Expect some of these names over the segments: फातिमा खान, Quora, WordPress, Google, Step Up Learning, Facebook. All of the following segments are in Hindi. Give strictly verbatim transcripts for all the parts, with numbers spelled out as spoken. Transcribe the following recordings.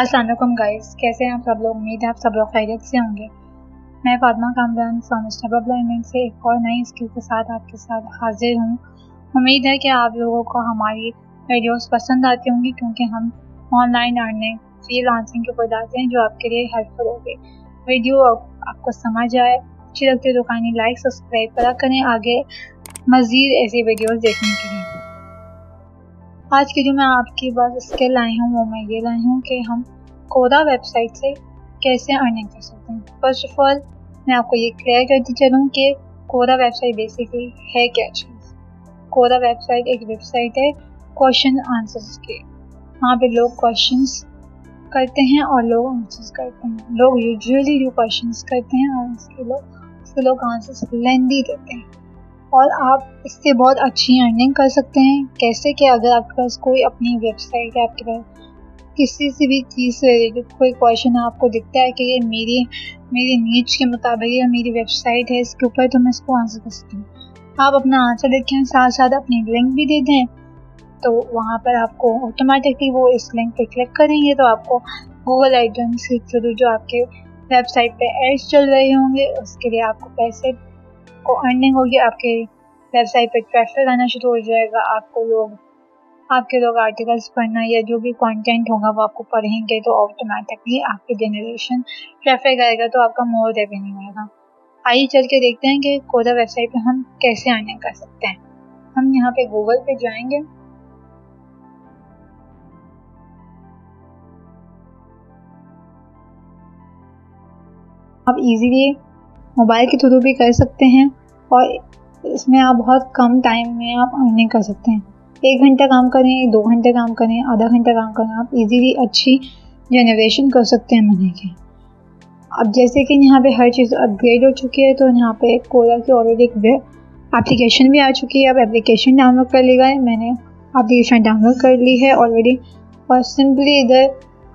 अस्सलामुअलैकुम गाइस, कैसे हैं आप सब लोग। उम्मीद है आप सब लोग खैरियत से होंगे। मैं फातिमा खान from step up learning से एक और नई स्किल के साथ आपके साथ हाजिर हूँ। उम्मीद है कि आप लोगों को हमारी वीडियोस पसंद आती होंगी, क्योंकि हम ऑनलाइन अर्निंग फ्रीलांसिंग के ऊपर डालते हैं जो आपके लिए हेल्पफुल होगी। वीडियो आपको समझ आए, अच्छी लगती है तो काइंडली लाइक सब्सक्राइब करा करें आगे मज़ीद ऐसी वीडियोज़ देखने के लिए। आज की जो मैं आपके पास स्किल लाई हूँ वो मैं ये लाई हूँ कि हम कोरा वेबसाइट से कैसे अर्निंग कर सकते हैं। फर्स्ट ऑफ ऑल मैं आपको ये क्लियर करती चलूँ कि कोरा वेबसाइट बेसिकली है क्या चीज़। कोरा वेबसाइट एक वेबसाइट है क्वेश्चन आंसर्स की। वहाँ पे लोग क्वेश्चंस करते हैं और लोग आंसर्स करते हैं। लोग यूजुअली जो क्वेश्चन करते हैं और उसके लोग उसके लोग आंसर्स लेंदी देते हैं और आप इससे बहुत अच्छी अर्निंग कर सकते हैं। कैसे कि अगर आपके पास कोई अपनी वेबसाइट है, आपके पास किसी से भी चीज़ से रिलेटेड कोई क्वेश्चन आपको दिखता है कि ये मेरी मेरी नीच के मुताबिक या मेरी वेबसाइट है, इसके ऊपर तो मैं इसको आंसर कर सकती हूँ। आप अपना आंसर लिखें, साथ साथ अपनी लिंक भी दे दें, तो वहाँ पर आपको ऑटोमेटिकली वो इस लिंक पर क्लिक करेंगे तो आपको गूगल एडसेंस के थ्रू जो आपके वेबसाइट पर एड्स चल रहे होंगे उसके लिए आपको पैसे को अर्निंग होगी। आपके वेबसाइट पर ट्रैफिक आना शुरू हो जाएगा, आपको लोग आपके लोग आर्टिकल्स पढ़ना या जो भी कंटेंट होगा वो आपको पढ़ेंगे, तो ऑटोमेटिकली आपके जनरेशन ट्रैफिक आएगा तो आपका मोर रेवेन्यू आएगा। आइए चल के देखते हैं कि कोरा वेबसाइट पर हम कैसे अर्निंग कर सकते हैं। हम यहाँ पे गूगल पे जाएंगे। आप इजीली मोबाइल के थ्रू भी कर सकते हैं और इसमें आप बहुत कम टाइम में आप अर्निंग कर सकते हैं। एक घंटा काम करें, दो घंटे काम करें, आधा घंटा काम करें, आप इजीली अच्छी जनरेशन कर सकते हैं मनी की। अब जैसे कि यहाँ पे हर चीज़ अपग्रेड हो चुकी है, तो यहाँ पे कोरा की ऑलरेडी एक एप्लीकेशन भी आ चुकी है। अब एप्लीकेशन डाउनलोड कर लिया है, मैंने एप्लीकेशन डाउनलोड कर ली है ऑलरेडी। और सिंपली इधर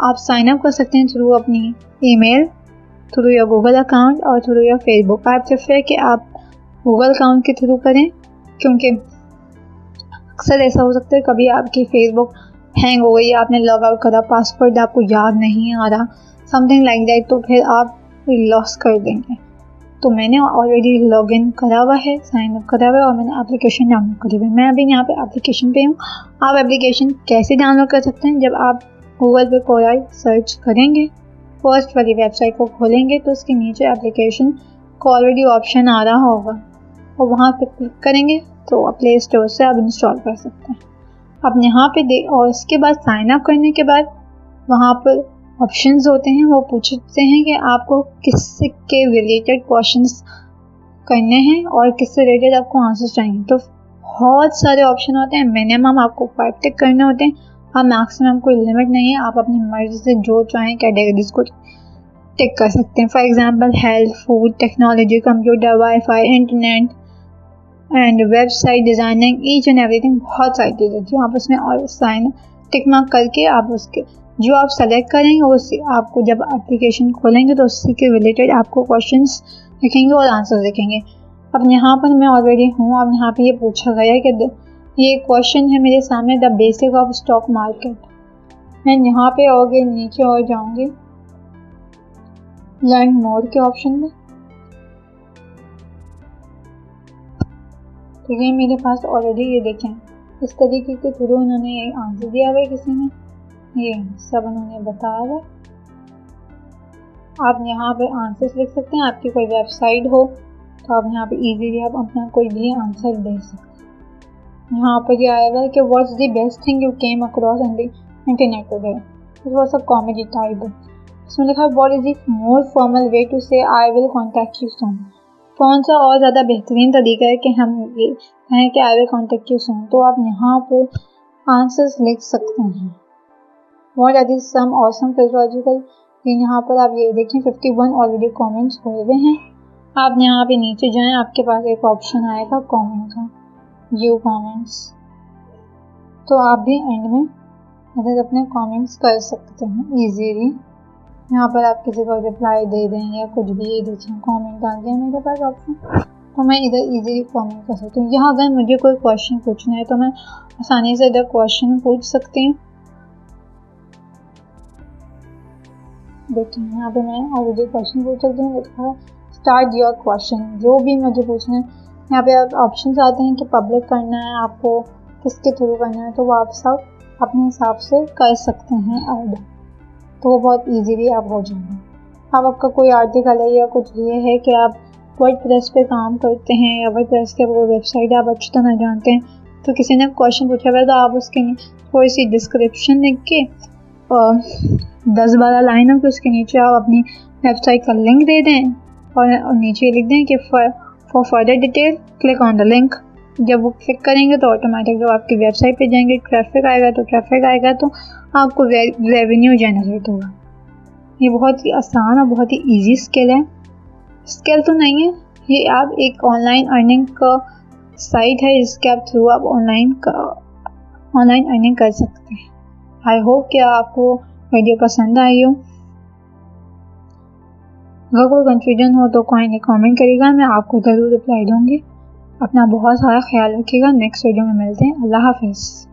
आप साइन अप कर सकते हैं थ्रू अपनी email, through your Google account और थ्रू योर फेसबुक। आप प्रेफर कि आप गूगल अकाउंट के थ्रू करें, क्योंकि अक्सर ऐसा हो सकता है कभी आपकी फेसबुक हैंग हो गई, आपने लॉग आउट करा, पासवर्ड आपको याद नहीं आ रहा, समथिंग लाइक दैट, तो फिर आप लॉस कर देंगे। तो मैंने ऑलरेडी लॉग इन करा हुआ है, साइन अप करा हुआ है और मैंने एप्लीकेशन डाउनलोड करी हुई है। मैं अभी यहाँ पे एप्लीकेशन पे हूँ। आप एप्लीकेशन कैसे डाउनलोड कर सकते हैं? जब आप गूगल पे कोरा सर्च करेंगे, फर्स्ट वाली वेबसाइट को खोलेंगे तो उसके नीचे एप्लीकेशन का ऑलरेडी ऑप्शन आ रहा होगा और वहाँ पर क्लिक करेंगे तो प्ले स्टोर से आप इंस्टॉल कर सकते हैं। अब यहाँ पे दे और इसके बाद साइन अप करने के बाद वहाँ पर ऑप्शंस होते हैं, वो पूछते हैं कि आपको किससे के रिलेटेड क्वेश्चंस करने हैं और किससे रिलेटेड आपको आंसर चाहिए। तो बहुत सारे ऑप्शन होते हैं, मिनिमम आपको फाइव टिक करने होते हैं। हाँ, मैक्सिमम कोई लिमिट नहीं है, आप अपनी मर्जी से जो चाहें कैटेगरीज को टिक कर सकते हैं। For example health, food, technology, computer, wifi, internet and website designing, each and everything, बहुत सारी चीज़ें जो आप उसमें और साइन टिक मार्क करके आप उसके जो आप सेलेक्ट करेंगे उससे आपको जब एप्लीकेशन खोलेंगे तो उसी के रिलेटेड आपको क्वेश्चन लिखेंगे और आंसर लिखेंगे। अब यहाँ पर मैं ऑलरेडी हूँ। अब यहाँ पर ये पूछा गया कि ये क्वेश्चन है मेरे सामने, the basic of stock market. मैं यहाँ पे और नीचे और जाऊँगी लर्न मोर के ऑप्शन में। तो ये मेरे पास ऑलरेडी ये देखें, इस तरीके के थ्रू उन्होंने ये आंसर दिया हुआ है, किसी ने ये सब उन्होंने बताया हुआ। आप यहाँ पे आंसर्स लिख सकते हैं। आपकी कोई वेबसाइट हो तो आप यहाँ पे इजीली आप अपना कोई भी आंसर दे सकते हैं। यहाँ पर यह आया हुआ है कि what's the best thing you came across in the internet today. Was a comedy type. उसमें लिखा है what is the more formal way to say I will contact you soon. कौन सा और ज़्यादा बेहतरीन तरीका है कि हम ये कहें कि I will contact you soon. तो आप यहाँ पर आंसर्स लिख सकते हैं। What are this some awesome physiological. यहाँ पर आप ये देखें इक्यावन ऑलरेडी कॉमेंट्स हुए हुए हैं। आप यहाँ पर नीचे जाएँ, आपके पास एक ऑप्शन आएगा कॉमेंट का, यू कमेंट्स। तो आप भी एंड में मतलब अपने कमेंट्स कर सकते हैं इजीली। यहाँ पर आप किसी को रिप्लाई दे दें या कुछ भी देखें, कमेंट आ गया मेरे पास ऑप्शन, तो मैं इधर इजीली कमेंट कर सकती हूँ। यहाँ अगर मुझे कोई क्वेश्चन पूछना है तो मैं आसानी से इधर क्वेश्चन पूछ सकती हूँ। देखिए यहाँ पे मैं ऑलरेडी क्वेश्चन पूछ सकती हूँ, लिखा है स्टार्ट योर क्वेश्चन। जो भी मुझे पूछना है, यहाँ पे आप ऑप्शन आते हैं कि पब्लिक करना है आपको, किसके थ्रू करना है, तो वो आप सब अपने हिसाब से कर सकते हैं ऐड, तो वो बहुत ईजीली आप हो जाएंगे। अब आपका कोई आर्टिकल है या कुछ ये है कि आप वर्डप्रेस पे काम करते हैं या वर्डप्रेस के वो वेबसाइट आप अच्छी तरह जानते हैं, तो किसी ने क्वेश्चन पूछा हुआ है तो आप उसके थोड़ी सी डिस्क्रिप्शन लिख के और दस बारह लाइनों के उसके नीचे आप अपनी वेबसाइट का लिंक दे दें और नीचे लिख दें कि for further detail click on the link. जब वो क्लिक करेंगे तो ऑटोमेटिक जब आपकी वेबसाइट पे जाएंगे ट्रैफिक आएगा, तो ट्रैफिक आएगा तो आपको रेवेन्यू जनरेट होगा। ये बहुत ही आसान और बहुत ही इजी स्किल है, स्किल तो नहीं है ये, आप एक ऑनलाइन अर्निंग का साइट है जिसके आप थ्रू आप ऑनलाइन ऑनलाइन अर्निंग कर सकते हैं। आई होप कि आपको वीडियो पसंद आई हो। अगर कोई कंफ्यूजन हो तो कोई कमेंट करिएगा, मैं आपको ज़रूर रिप्लाई दूँगी। अपना बहुत सारा ख्याल रखिएगा। नेक्स्ट वीडियो में मिलते हैं। अल्लाह हाफिज़।